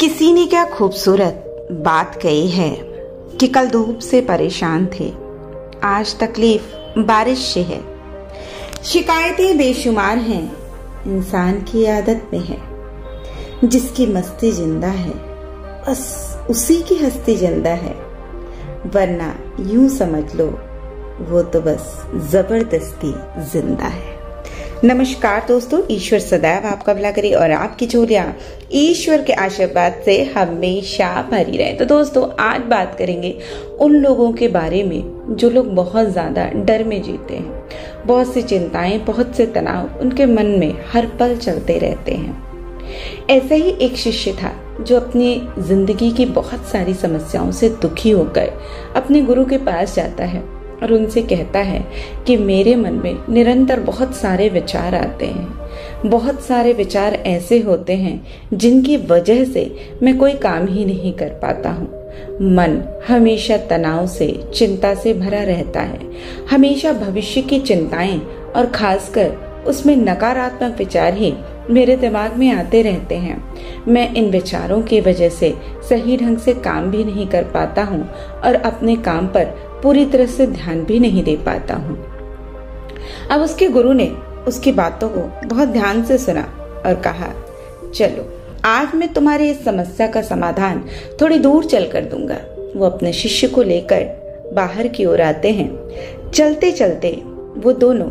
किसी ने क्या खूबसूरत बात कही है कि कल धूप से परेशान थे, आज तकलीफ बारिश से है। शिकायतें बेशुमार हैं, इंसान की आदत में है। जिसकी मस्ती जिंदा है बस उसी की हस्ती जिंदा है, वरना यूं समझ लो वो तो बस जबरदस्ती जिंदा है। नमस्कार दोस्तों, ईश्वर सदैव आपका भला करे और आपकी झोलियां ईश्वर के आशीर्वाद से हमेशा भरी रहे। तो दोस्तों, आज बात करेंगे उन लोगों के बारे में जो लोग बहुत ज़्यादा डर में जीते हैं। बहुत सी चिंताएं, बहुत से तनाव उनके मन में हर पल चलते रहते हैं। ऐसे ही एक शिष्य था जो अपनी जिंदगी की बहुत सारी समस्याओं से दुखी होकर अपने गुरु के पास जाता है और उनसे कहता है कि मेरे मन में निरंतर बहुत सारे विचार आते हैं। बहुत सारे विचार ऐसे होते हैं जिनकी वजह से मैं कोई काम ही नहीं कर पाता हूँ। मन हमेशा तनाव से, चिंता से भरा रहता है। हमेशा भविष्य की चिंताएं और खासकर उसमें नकारात्मक विचार ही मेरे दिमाग में आते रहते हैं। मैं इन विचारों की वजह से सही ढंग से काम भी नहीं कर पाता हूँ और अपने काम पर पूरी तरह से ध्यान भी नहीं दे पाता हूँ। अब उसके गुरु ने उसकी बातों को बहुत ध्यान से सुना और कहा, चलो आज मैं तुम्हारी इस समस्या का समाधान थोड़ी दूर चल कर दूंगा। वो अपने शिष्य को लेकर बाहर की ओर आते हैं। चलते चलते वो दोनों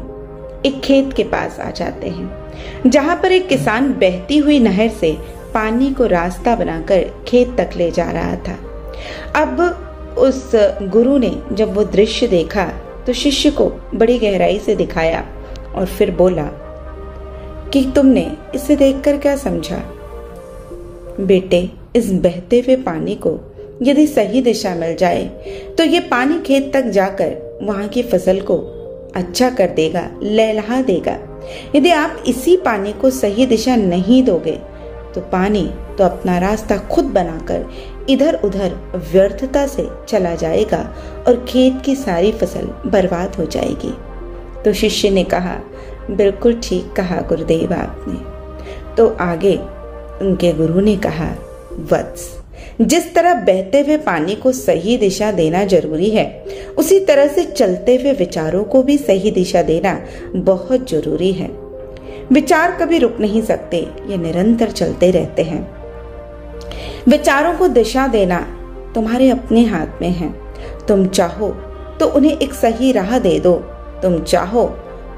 एक खेत के पास आ जाते हैं, जहाँ पर एक किसान बहती हुई नहर से पानी को रास्ता बनाकर खेत तक ले जा रहा था। अब उस गुरु ने जब वो दृश्य देखा तो शिष्य को बड़ी गहराई से दिखाया और फिर बोला कि तुमने इसे देखकर क्या समझा? बेटे, इस बहते हुए पानी को यदि सही दिशा मिल जाए तो ये पानी खेत तक जाकर वहां की फसल को अच्छा कर देगा, लहलहा देगा। यदि आप इसी पानी को सही दिशा नहीं दोगे तो पानी तो अपना रास्ता खुद बनाकर इधर उधर व्यर्थता से चला जाएगा और खेत की सारी फसल बर्बाद हो जाएगी। तो शिष्य ने कहा, बिल्कुल ठीक कहा गुरुदेव आपने। तो आगे उनके गुरु ने कहा, वत्स, जिस तरह बहते हुए पानी को सही दिशा देना जरूरी है, उसी तरह से चलते हुए विचारों को भी सही दिशा देना बहुत जरूरी है। विचार कभी रुक नहीं सकते, ये निरंतर चलते रहते हैं। विचारों को दिशा देना तुम्हारे अपने हाथ में है। तुम चाहो तो उन्हें एक सही राह दे दो, तुम चाहो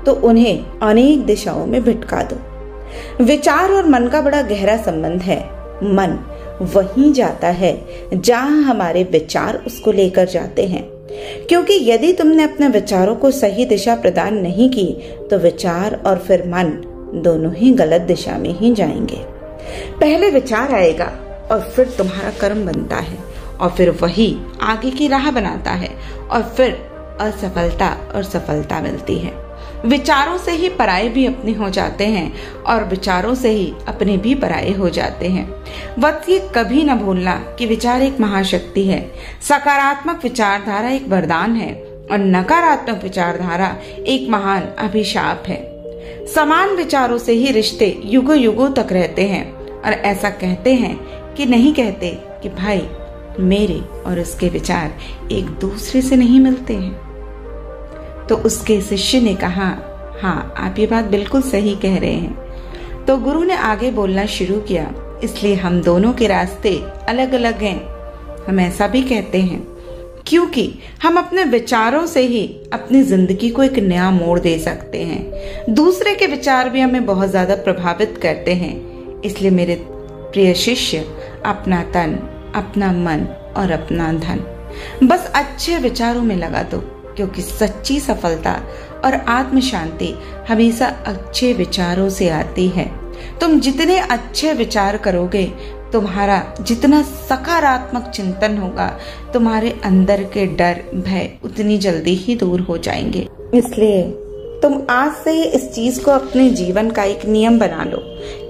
तो उन्हें अनेक दिशाओं में भटका दो। विचार और मन का बड़ा गहरा संबंध है। मन वहीं जाता है जहां हमारे विचार उसको लेकर जाते हैं, क्योंकि यदि तुमने अपने विचारों को सही दिशा प्रदान नहीं की तो विचार और फिर मन दोनों ही गलत दिशा में ही जाएंगे। पहले विचार आएगा और फिर तुम्हारा कर्म बनता है और फिर वही आगे की राह बनाता है और फिर असफलता और सफलता मिलती है। विचारों से ही पराये भी अपने हो जाते हैं और विचारों से ही अपने भी पराये हो जाते हैं। वक्त ये कभी न भूलना कि विचार एक महाशक्ति है। सकारात्मक विचारधारा एक वरदान है और नकारात्मक विचारधारा एक महान अभिशाप है। समान विचारों से ही रिश्ते युगों युगों तक रहते हैं और ऐसा कहते हैं कि नहीं कहते कि भाई मेरे और उसके विचार एक दूसरे से नहीं मिलते हैं। तो उसके शिष्य ने कहा, हाँ आप ये बात बिल्कुल सही कह रहे हैं। तो गुरु ने आगे बोलना शुरू किया, इसलिए हम दोनों के रास्ते अलग अलग हैं। हम ऐसा भी कहते हैं क्योंकि हम अपने विचारों से ही अपनी जिंदगी को एक नया मोड़ दे सकते हैं। दूसरे के विचार भी हमें बहुत ज्यादा प्रभावित करते हैं। इसलिए मेरे प्रिय शिष्य, अपना तन, अपना मन और अपना धन बस अच्छे विचारों में लगा दो, क्योंकि सच्ची सफलता और आत्म शांति हमेशा अच्छे विचारों से आती है। तुम जितने अच्छे विचार करोगे, तुम्हारा जितना सकारात्मक चिंतन होगा, तुम्हारे अंदर के डर, भय उतनी जल्दी ही दूर हो जाएंगे। इसलिए तुम आज से ही इस चीज को अपने जीवन का एक नियम बना लो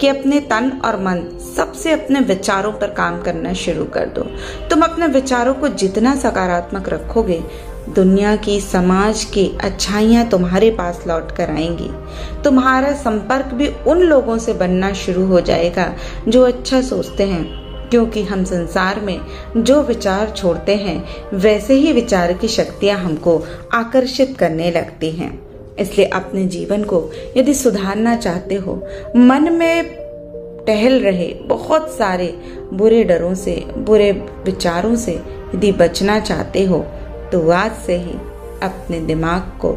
कि अपने तन और मन सबसे अपने विचारों पर काम करना शुरू कर दो। तुम अपने विचारों को जितना सकारात्मक रखोगे, दुनिया की, समाज की अच्छाइयाँ तुम्हारे पास लौट कर आएंगी। तुम्हारा संपर्क भी उन लोगों से बनना शुरू हो जाएगा जो अच्छा सोचते हैं, क्योंकि हम संसार में जो विचार छोड़ते हैं वैसे ही विचार की शक्तियां हमको आकर्षित करने लगती हैं। इसलिए अपने जीवन को यदि सुधारना चाहते हो, मन में टहल रहे बहुत सारे बुरे डरों से, बुरे विचारों से यदि बचना चाहते हो, तो आज से ही अपने दिमाग को,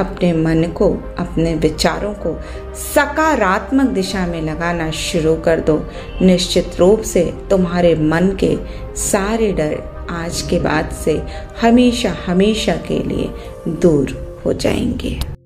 अपने मन को, अपने विचारों को सकारात्मक दिशा में लगाना शुरू कर दो। निश्चित रूप से तुम्हारे मन के सारे डर आज के बाद से हमेशा हमेशा के लिए दूर हो जाएंगे।